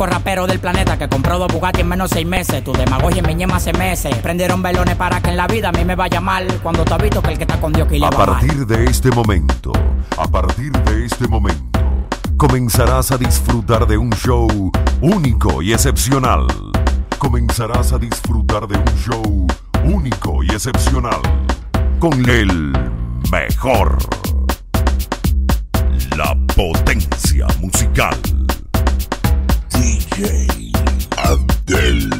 Rapero del planeta que compró 2 Bugatti en menos 6 meses. Tu demagogia mi ñema hace meses. Prendieron velones para que en la vida a mí me vaya mal. Cuando te habito que el que está con Dios que le va mal. A partir de este momento comenzarás a disfrutar de un show único y excepcional. Con el mejor, la potencia musical, DJ Abdel.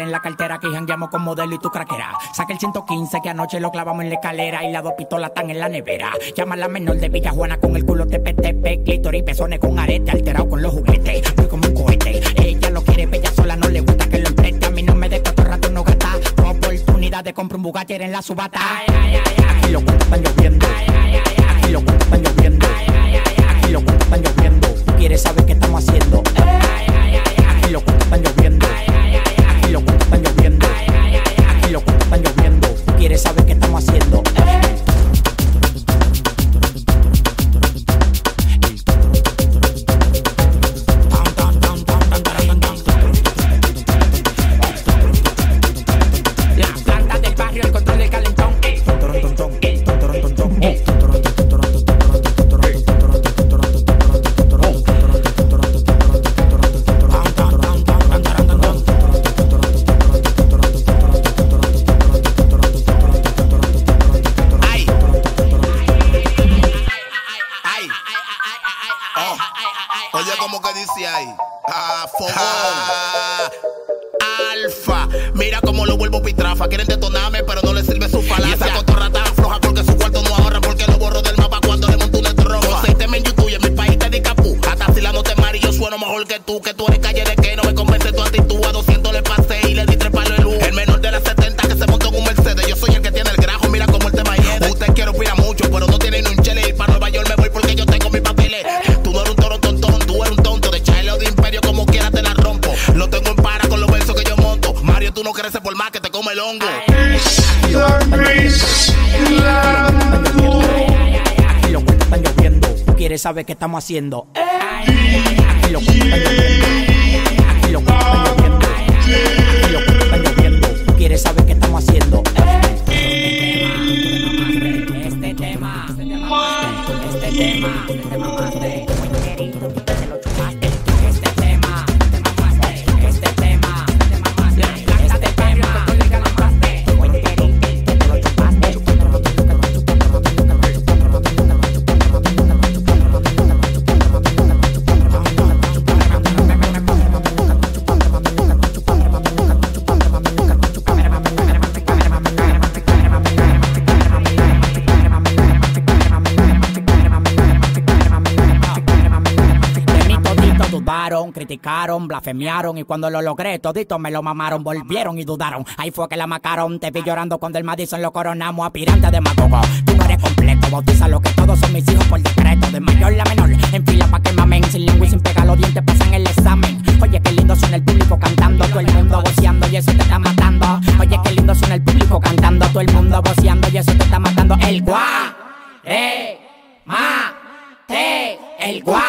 En la cartera que jangueamos con modelo y tu craquera. Saca el 115 que anoche lo clavamos en la escalera y las 2 pistolas están en la nevera. Llama a la menor de Villa Juana con el culo TPTP, clítoris y pezones con arete, alterado con los juguetes. Voy como un cohete, ella lo quiere, bella sola, no le gusta que lo empreste. A mí no me de cuatro rato no gasta. Oportunidad de comprar un Bugatti en la subata. Aquí los cuentos están lloviendo. Aquí los cuentos están lloviendo. Aquí los cuentos están lloviendo. Tú quieres saber qué estamos haciendo. Aquí los cuentos están lloviendo. Los cuentos están lloviendo, aquí los cuentos están lloviendo. ¿Tú quieres saber qué estamos haciendo? Alfa, mira cómo lo vuelvo pitrafa. Quieren detonarme, pero no les sirve su falacia. Y esa cotorrata floja porque su cuarto no ahorra, porque lo borro del mapa cuando le monto un estrofa. No aceíteme en YouTube y en mi país te di capú. Hasta si la no te mari, yo sueno mejor que tú eres calle de que no me convence tu actitud. A 200 le pasé y le di 3 palos de luz. El menor de las 70 que se montó en un Mercedes. Yo soy el que tiene el grajo, mira cómo el tema hiede. Usted quiere opinar mucho, pero no tiene ni un chele. Y para Nueva York me voy porque yo tengo mis papeles. Tú no eres un toro tontón, tú eres un tonto. De Chile o de Imperio, como quiera te la rompo. Lo tengo en para con los versos que yo monto. Mario, tú no creces por más que te come el hongo. Aquí los cuentos están lloviendo. Tú quieres saber qué estamos haciendo. Aquí los cuentos están lloviendo. Aquí los cuentos están lloviendo. Aquí los cuentos están lloviendo. Tú quieres saber qué estamos haciendo. Criticaron, blasfemiaron y cuando lo logré todito me lo mamaron, volvieron y dudaron. Ahí fue que la macaron, te vi llorando cuando el Madison lo coronamos, aspirante de magogo. Tú no eres completo, bautiza lo que todos son mis hijos por decreto. De mayor la menor, en fila pa' que mamen, sin lengua y sin pegar los dientes pasan el examen. Oye qué lindo suena el público cantando, todo el mundo voceando y eso te está matando. Oye qué lindo suena el público cantando, todo el mundo voceando y eso te está matando. El gua, ma, te, el gua,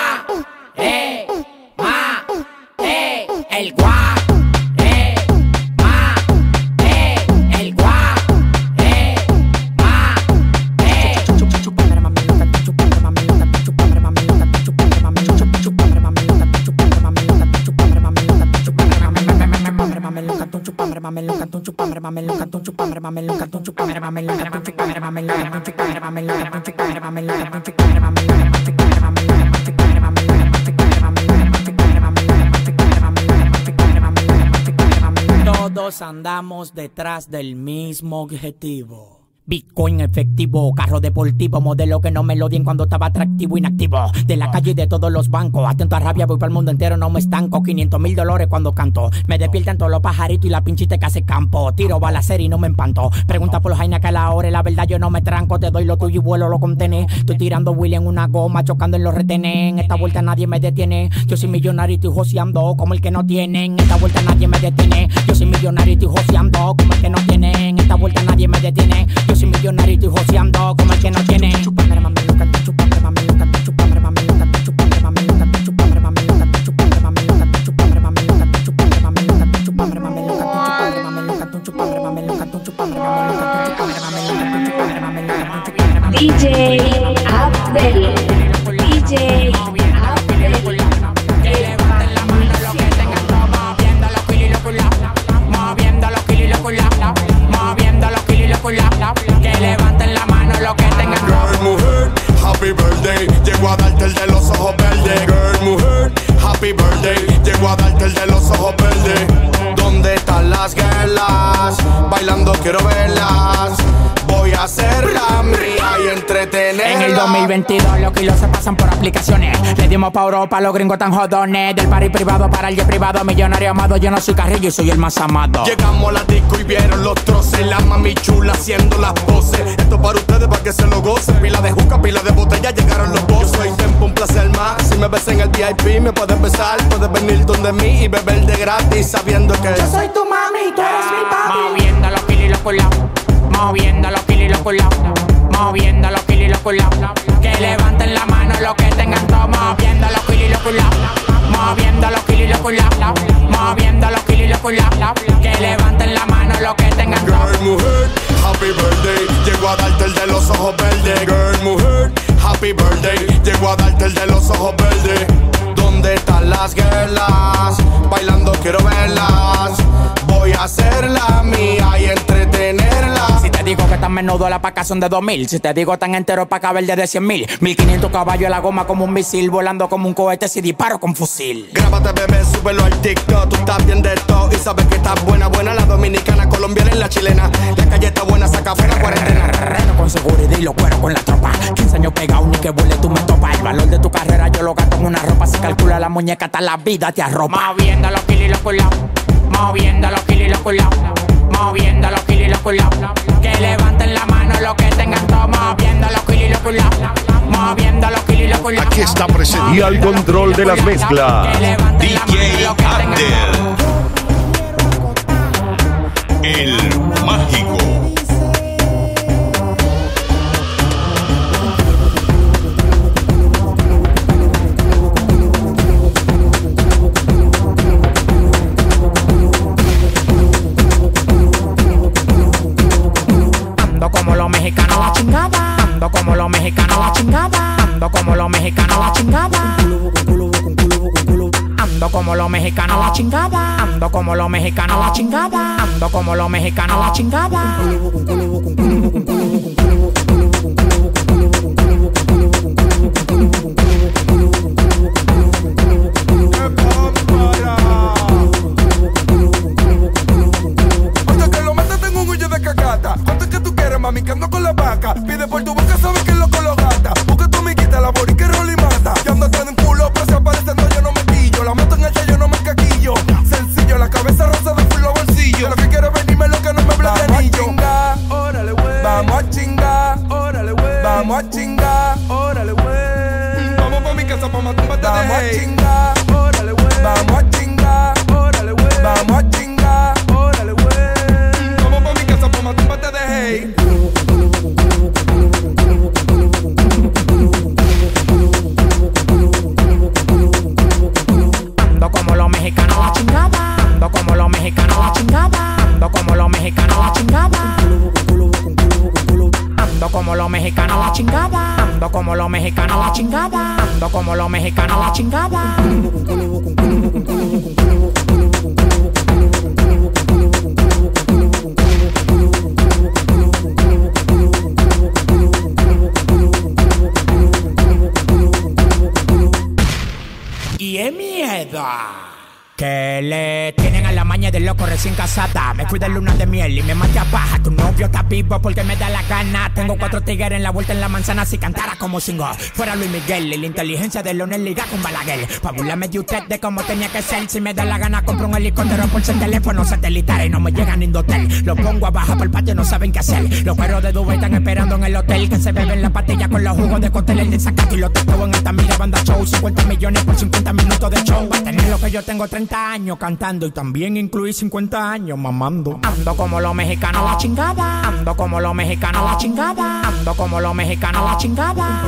el guá, ma, el guá, ma, Todos andamos detrás del mismo objetivo. Bitcoin efectivo, carro deportivo, modelo que no me lo dien cuando estaba atractivo, inactivo. De la calle y de todos los bancos, atento a rabia, voy para el mundo entero, no me estanco. 500,000 dólares cuando canto, me despiertan todos los pajaritos y la pinchita que hace campo. Tiro balacer y no me empanto, pregunta por los jainas que a la hora, la verdad yo no me tranco. Te doy lo tuyo y vuelo, lo contené. Estoy tirando Willy en una goma, chocando en los retenes. En esta vuelta nadie me detiene, yo soy millonario y estoy joseando como el que no tiene. En esta vuelta nadie me detiene, yo soy millonario y estoy joseando como el que no tiene. En esta vuelta nadie me detiene, yo soy millonario y estoy joseando como el que no tiene. Chupame, mami, loca, te chupame, mami, loca, te chupame, mami, loca, te chupame, mami, loca, te chupame, mami, loca, te chupame, mami, loca, te chupame, mami, loca, te chupame, mami, loca, te chupame, mami, loca, te chupame, mami, loca, te chupame, mami, loca, te chupame, mami, loca, te chupame, mami. DJ Abdel, DJ Abdel. Levanten la mano los que tengan todo, moviendo los kilos y los culos, moviendo los kilos y los culos. Que levanten la mano lo que tengan. Girl, mujer, happy birthday, llego a darte el de los ojos verdes. Girl, mujer, happy birthday, llego a darte el de los ojos verdes. ¿Dónde están las guerras? Bailando quiero verlas. Voy a hacer la mía y entretenerla. En el 2022 los kilos se pasan por aplicaciones. Le dimos pa' Europa a los gringos tan jodones. Del party privado para el jet privado. Millonario amado, yo no soy carrillo y soy el más amado. Llegamos a la disco y vieron los troces. La mami chula haciendo las voces. Esto para ustedes para que se lo gocen. Pila de juca, pila de botella, llegaron los bozos. Yo soy tempo, un placer más. Si me ves en el VIP me puedes besar. Puedes venir donde mí y beber de gratis sabiendo que yo soy tu mami y tú eres mi papi. Moviendo los kilos y los culos, moviendo los kilos y los culos, moviendo los kilos y los culos. Que levanten la mano los que tengan todo, moviendo los kilos y los culos, moviendo los kilos y los culos, moviendo los kilos y los culos. Que levanten la mano los que tengan todo. Girl, mujer, happy birthday, llego a darte el de los ojos verdes. Girl, mujer, happy birthday, llego a darte el de los ojos verdes. ¿Dónde están las guerras? Bailando quiero verlas. Voy a hacer la mía y entretenerla. Si te digo que tan menudo la paca son de 2000. Si te digo tan entero pa' caber de 100,000. 1500 caballos a la goma como un misil. Volando como un cohete si disparo con fusil. Grábate bebé, súbelo al TikTok. Tú estás bien de todo y sabes que estás buena, buena. La dominicana, colombiana y la chilena. La calle está buena, saca fuera cuarentena. Reno con seguridad y los cueros con la tropa. 15 años pegado, ni que vuele tú me topas. El valor de tu carrera yo lo gasto en una ropa. Se calcula la muñeca hasta la vida te arropa. Moviendo los kilos y los culos, moviendo los kilos y los culos, moviendo los kilos y los culos. Que levanten la mano los que tengan todo, moviendo los kilos y los culos, moviendo los kilos y los culos. Aquí está presente y al control de las mezclas DJ Abdel, el mágico. Ando como los mexicanos, la chingada. Ando como los mexicanos, la chingada. Ando como los mexicanos, la chingada. Ando como los mexicanos, la chingada. Ando como los mexicanos, la chingada. Mami, que ando con la vaca. Pide por tu boca, sabes que loco lo gata. Busca tu amiguita, la borica y rola y mata. Ya ando atrás de un culo, pero si aparece no, yo no me quillo. La meto en el yo no me caquillo. Sencillo, la cabeza rosa de full los bolsillos. Lo que quiere venirme lo que no me blanca. Vamos a chingar, órale wey. Vamos a chingar, órale wey. Vamos a chingar, órale wey. Vamos pa' mi casa, pa' matar un bate de hate. Vamos a chingar, órale wey. Vamos a chingar, órale wey. Vamos a chingar, órale wey. Vamos pa' mi casa, pa' matar un bate de hate. La chingada, ando como los mexicanos, la chingada, ando como los mexicanos, la chingada. miedo. Que le tienen a la maña de loco recién casada. Me fui de luna de miel y me maté a paja. Tu novio está vivo porque me da la gana. Tengo 4 tigres en la vuelta en la manzana. Si cantara como singo fuera Luis Miguel y la inteligencia de Leonel liga con Balaguer. Pa' burlarme de usted de cómo tenía que ser. Si me da la gana compro un helicóptero por ser teléfono satelital. Y no me llegan ni de hotel. Los pongo abajo por el patio no saben qué hacer. Los cueros de Dubai están esperando en el hotel. Que se beben la pastilla con los jugos de cóctel. El desacato y los tacos en Altamira banda show. 50 millones por 50 minutos de show. Para tener lo que yo tengo 30 años cantando y también incluí 50 años mamando. Ando como los mexicanos a la chingada. Ando como los mexicanos a la chingada. Ando como los mexicanos a la chingada.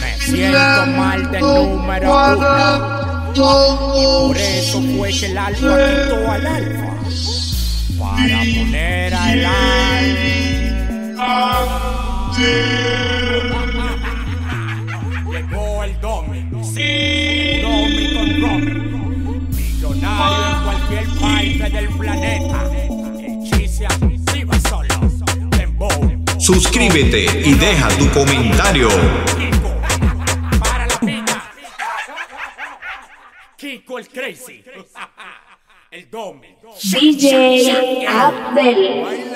Me siento mal del número 1. Y por eso fue que el alfa quitó al alfa para poner a el alfa. Llegó el domi, sí, domi con Rock Millonario en cualquier parte del planeta. El chiste arriba solo. Suscríbete y deja tu comentario. Kiko el Crazy, el Domi, DJ Abdel.